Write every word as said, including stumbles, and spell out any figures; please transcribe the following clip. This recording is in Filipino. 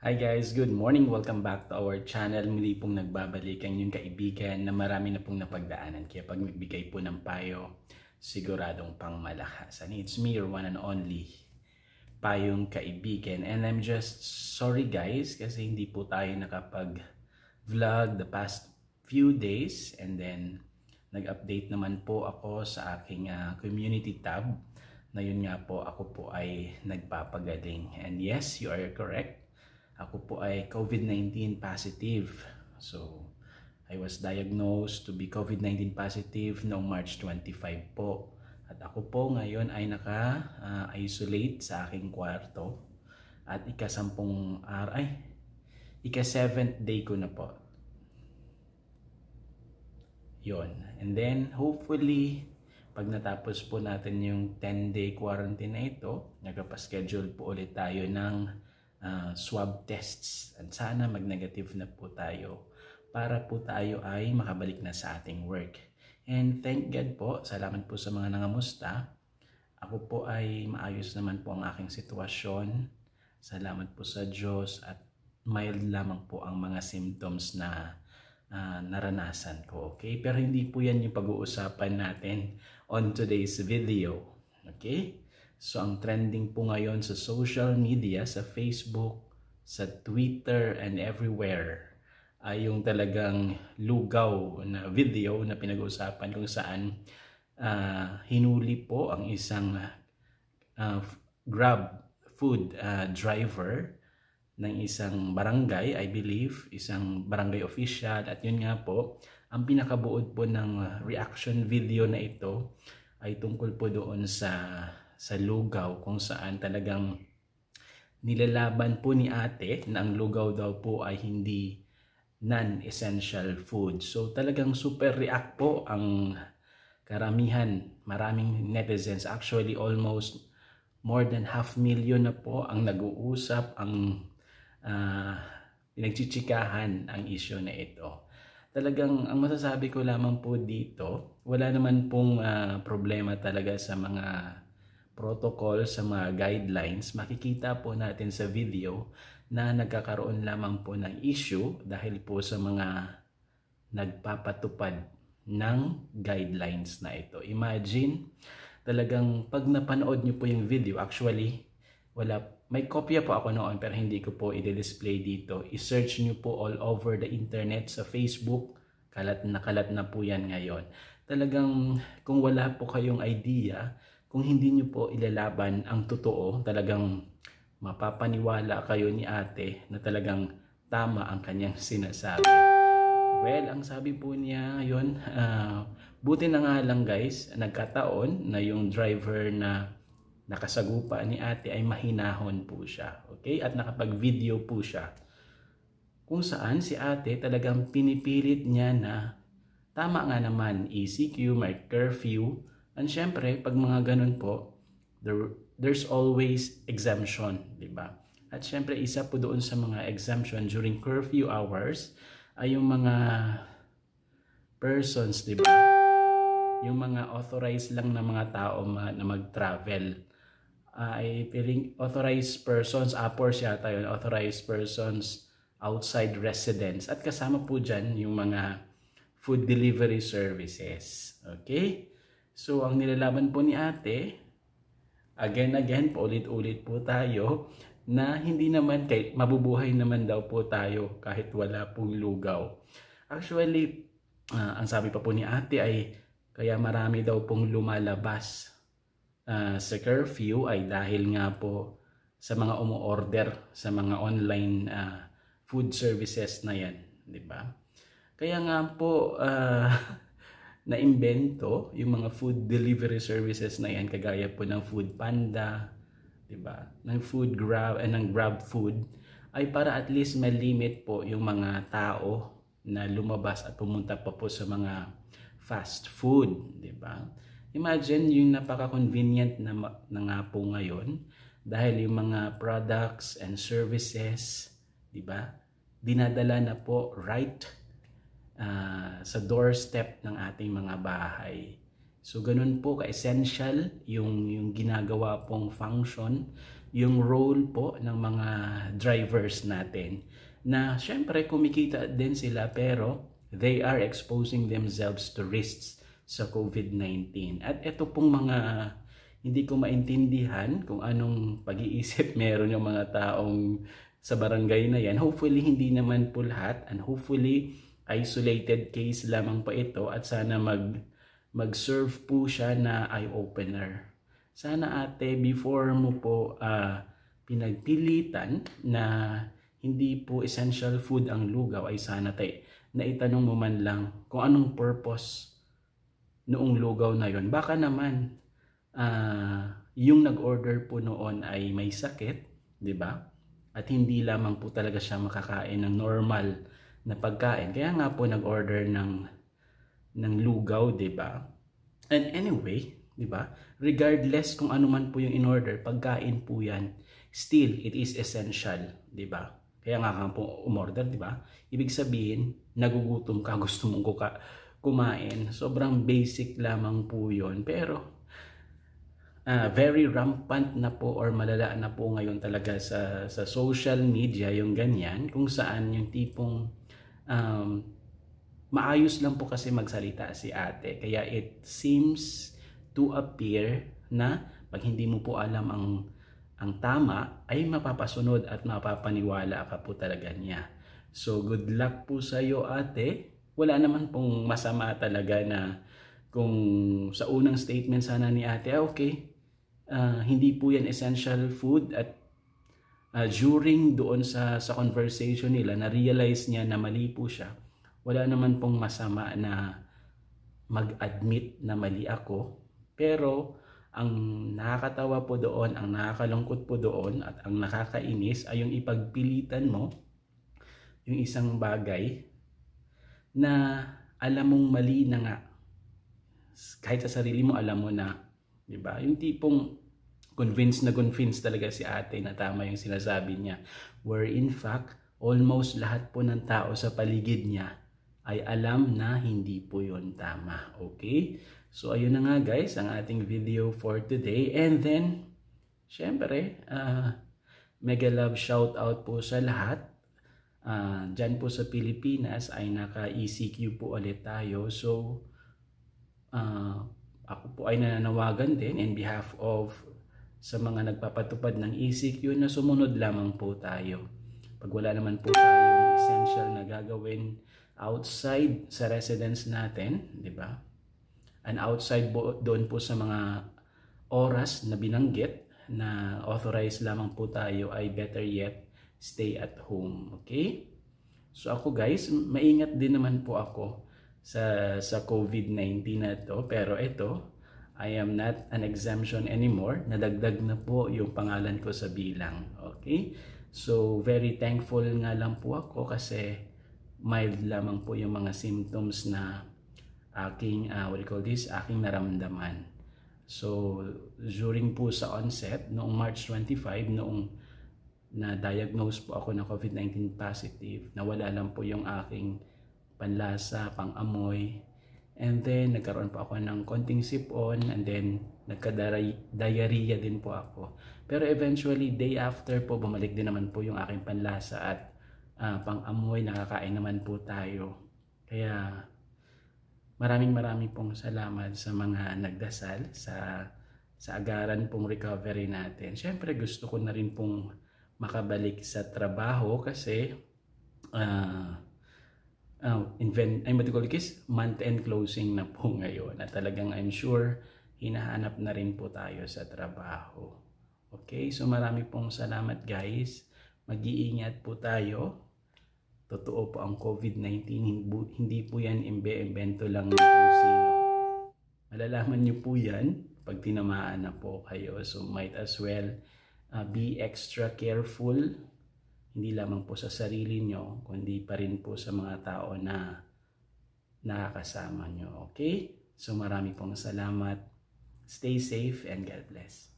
Hi guys, good morning. Welcome back to our channel. Muli pong nagbabalik ang inyong kaibigan na marami na pong napagdaanan. Kaya pag magbigay po ng payo, siguradong pang malakas. And it's me, your one and only Payong Kaibigan. And I'm just sorry guys kasi hindi po tayo nakapag-vlog the past few days. And then nag-update naman po ako sa aking uh, community tab. Na yun nga po, ako po ay nagpapagaling. And yes, you are correct. Ako po ay COVID nineteen positive. So, I was diagnosed to be COVID nineteen positive noong March twenty-five po. At ako po ngayon ay naka-isolate uh, sa aking kwarto. At ikasampung araw, ay, ika-seventh day ko na po. Yun. And then, hopefully, pag natapos po natin yung ten day quarantine na ito, nagpa-schedule po ulit tayo ng Uh, swab tests at sana mag-negative na po tayo para po tayo ay makabalik na sa ating work. And thank God po, salamat po sa mga nangamusta. Ako po ay maayos naman po ang aking sitwasyon. Salamat po sa Diyos at mild lamang po ang mga symptoms na uh, naranasan ko. Okay? Pero hindi po yan yung pag-uusapan natin on today's video. Okay? So, ang trending po ngayon sa social media, sa Facebook, sa Twitter, and everywhere ay yung talagang lugaw na video na pinag-uusapan kung saan uh, hinuli po ang isang uh, grab food uh, driver ng isang barangay, I believe, isang barangay official. At yun nga po, ang pinakabuod po ng reaction video na ito ay tungkol po doon sa sa lugaw kung saan talagang nilalaban po ni ate na ang lugaw daw po ay hindi non-essential food. So talagang super react po ang karamihan, maraming netizens. Actually almost more than half million na po ang nag-uusap, ang uh, pinagchichikahan ang issue na ito. Talagang ang masasabi ko lamang po dito, wala naman pong uh, problema talaga sa mga protocol, sa mga guidelines. Makikita po natin sa video na nagkakaroon lamang po ng issue dahil po sa mga nagpapatupad ng guidelines na ito. Imagine, talagang pag napanood nyo po yung video, actually, wala, may kopya po ako noon pero hindi ko po i-display dito. I-search nyo po all over the internet sa Facebook. Kalat na kalat na po yan ngayon. Talagang kung wala po kayong idea, kung hindi nyo po ilalaban ang totoo, talagang mapapaniwala kayo ni ate na talagang tama ang kanyang sinasabi. Well, ang sabi po niya yun, uh, buti na nga lang guys, nagkataon na yung driver na nakasagupa ni ate ay mahinahon po siya. Okay? At nakapag-video po siya. Kung saan si ate talagang pinipilit niya na tama nga naman, E C Q, may curfew. And syempre, pag mga ganun po, there, there's always exemption, di ba? At syempre, isa po doon sa mga exemption during curfew hours ay yung mga persons, di ba? Yung mga authorized lang na mga tao ma na mag-travel. Uh, ay piling authorized persons, A P O R S yata yun, authorized persons outside residence. At kasama po dyan yung mga food delivery services. Okay? So, ang nilalaban po ni ate, again, again, paulit-ulit po tayo, na hindi naman, kahit mabubuhay naman daw po tayo kahit wala pong lugaw. Actually, uh, ang sabi pa po ni ate ay, kaya marami daw pong lumalabas uh, sa curfew ay dahil nga po sa mga umu-order, sa mga online uh, food services na yan. Diba? Kaya nga po, uh, na-imbento yung mga food delivery services na yan, kagaya po ng Food Panda, diba? Ng food grab, eh, ng grab food, ay para at least ma-limit po yung mga tao na lumabas at pumunta pa po sa mga fast food, diba? Imagine yung napaka-convenient na, na nga po ngayon dahil yung mga products and services, diba? Dinadala na po right Uh, sa doorstep ng ating mga bahay. So ganun po ka-essential yung, yung ginagawa pong function yung role po ng mga drivers natin na syempre kumikita din sila pero they are exposing themselves to risks sa COVID nineteen. At ito pong mga hindi ko maintindihan kung anong pag-iisip meron yung mga taong sa barangay na yan. Hopefully hindi naman po lahat, and hopefully isolated case lamang po ito at sana mag mag-serve po siya na eye-opener. Sana ate, before mo po uh, pinagpilitan na hindi po essential food ang lugaw, ay sana tayo na itanong mo man lang kung anong purpose noong lugaw na yon. Baka naman uh, yung nag-order po noon ay may sakit, di ba? At hindi lamang po talaga siya makakain ng normal na pagkain. Kaya nga po nag-order ng, ng lugaw, di ba? And anyway, diba? Regardless kung ano man po yung in-order, pagkain po yan, still, it is essential. Diba? Kaya nga ka po umorder, diba? Ibig sabihin, nagugutom ka, gusto mong kumain. Sobrang basic lamang po yun. Pero, uh, very rampant na po or malala na po ngayon talaga sa, sa social media yung ganyan. Kung saan yung tipong um, maayos lang po kasi magsalita si ate. Kaya it seems to appear na pag hindi mo po alam ang, ang tama ay mapapasunod at mapapaniwala ka po talaga niya. So good luck po sa iyo ate. Wala naman pong masama talaga na kung sa unang statement sana ni ate, ah, okay, uh, hindi po yan essential food, at uh, during doon sa, sa conversation nila na-realize niya na mali po siya. Wala naman pong masama na mag-admit na mali ako. Pero ang nakakatawa po doon, ang nakakalungkot po doon at ang nakakainis ay yung ipagpilitan mo yung isang bagay na alam mong mali na nga. Kahit sa sarili mo alam mo na, di ba? Yung tipong convinced na convinced talaga si ate na tama yung sinasabi niya. Where in fact, almost lahat po ng tao sa paligid niya ay alam na hindi po yun tama. Okay? So ayun na nga guys ang ating video for today. And then, syempre, uh, mega love shout out po sa lahat. Uh, dyan po sa Pilipinas ay naka-E C Q po ulit tayo. So, uh, ako po ay nananawagan din in behalf of sa mga nagpapatupad ng E C Q na sumunod lamang po tayo. Pag wala naman po tayong essential na gagawin outside sa residence natin, di ba? And outside doon po sa mga oras na binanggit na authorized lamang po tayo, ay better yet, stay at home. Okay? So ako guys, maingat din naman po ako sa, sa COVID nineteen na to. Pero ito, I am not an exemption anymore. Nadagdag na po yung pangalan ko sa bilang. Okay? So very thankful nga lang po ako kasi mild lamang po yung mga symptoms na aking, uh, what do you call this, aking naramdaman. So, during po sa onset, noong March twenty-five, noong na-diagnose po ako ng COVID nineteen positive, nawala lang po yung aking panlasa, pangamoy, and then nagkaroon po ako ng konting sipon, and then nagka-diarrhea din po ako. Pero eventually, day after po, bumalik din naman po yung aking panlasa at Uh, pang-amoy, nakakain naman po tayo. Kaya maraming maraming pong salamat sa mga nagdasal sa, sa agaran pong recovery natin. Siyempre gusto ko na rin pong makabalik sa trabaho kasi uh, uh, invent, ay matikulikis, month-end closing na po ngayon. At talagang I'm sure hinahanap na rin po tayo sa trabaho. Okay, so marami pong salamat guys. Mag-iingat po tayo. Totoo po ang COVID nineteen, hindi po yan imbe-imbento lang kung sino. Malalaman nyo po yan pag tinamaan na po kayo. So might as well uh, be extra careful. Hindi lamang po sa sarili nyo, kundi pa rin po sa mga tao na nakakasama nyo. Okay? So marami pong salamat. Stay safe and God bless.